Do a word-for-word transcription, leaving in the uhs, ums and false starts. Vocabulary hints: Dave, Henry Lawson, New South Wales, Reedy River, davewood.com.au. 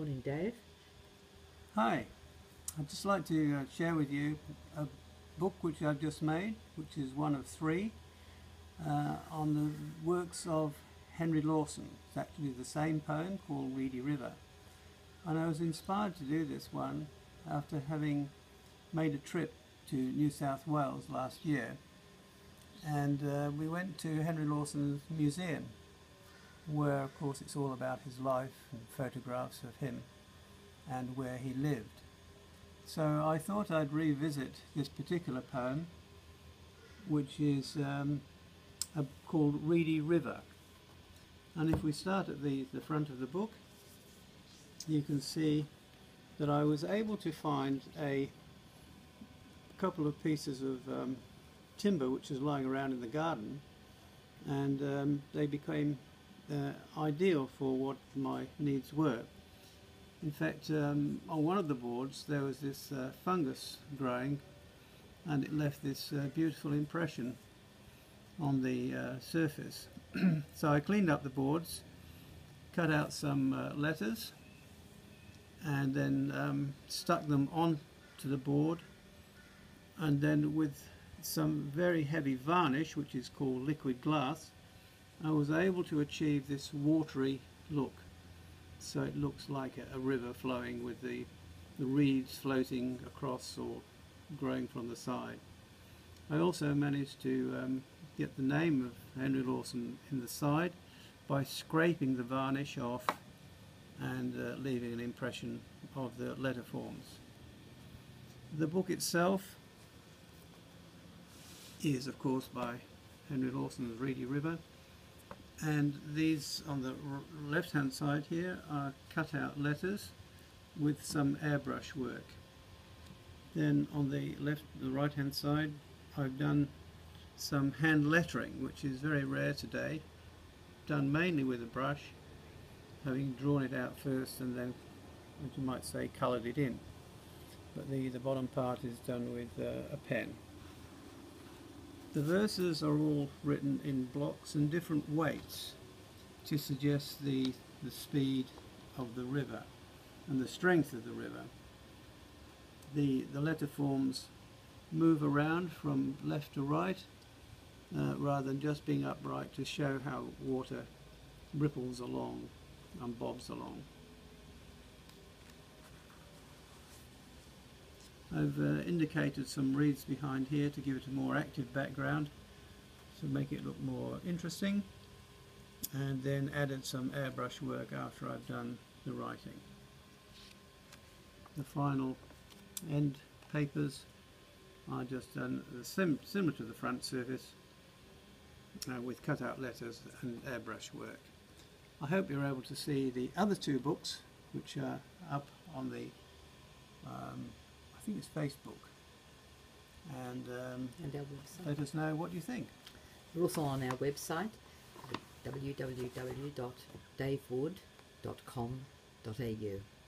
Morning, Dave. Hi. I'd just like to uh, share with you a book which I've just made, which is one of three, uh, on the works of Henry Lawson. It's actually the same poem called Reedy River. And I was inspired to do this one after having made a trip to New South Wales last year. And uh, we went to Henry Lawson's museum, where of course it's all about his life and photographs of him and where he lived. So I thought I'd revisit this particular poem, which is um, uh, called Reedy River. And if we start at the, the front of the book, you can see that I was able to find a couple of pieces of um, timber which is lying around in the garden, and um, they became Uh, ideal for what my needs were. In fact, um, on one of the boards there was this uh, fungus growing, and it left this uh, beautiful impression on the uh, surface. So I cleaned up the boards, cut out some uh, letters, and then um, stuck them onto the board, and then with some very heavy varnish, which is called liquid glass, I was able to achieve this watery look. So it looks like a, a river flowing, with the, the reeds floating across or growing from the side. I also managed to um, get the name of Henry Lawson in the side by scraping the varnish off and uh, leaving an impression of the letter forms. The book itself is of course by Henry Lawson's Reedy River. And these on the left hand side here are cut out letters with some airbrush work. Then on the left, the right hand side, I've done some hand lettering, which is very rare today, done mainly with a brush, having drawn it out first and then, as you might say, coloured it in. But the, the bottom part is done with uh, a pen. The verses are all written in blocks and different weights to suggest the, the speed of the river and the strength of the river. The, the letter forms move around from left to right uh, rather than just being upright, to show how water ripples along and bobs along. I've uh, indicated some reeds behind here to give it a more active background, to make it look more interesting, and then added some airbrush work after I've done the writing. The final end papers are just done sim similar to the front surface, uh, with cut-out letters and airbrush work. I hope you're able to see the other two books, which are up on the um, I think it's Facebook, and, um, and our website. Let us know what you think. We're also on our website, w w w dot dave wood dot com dot a u.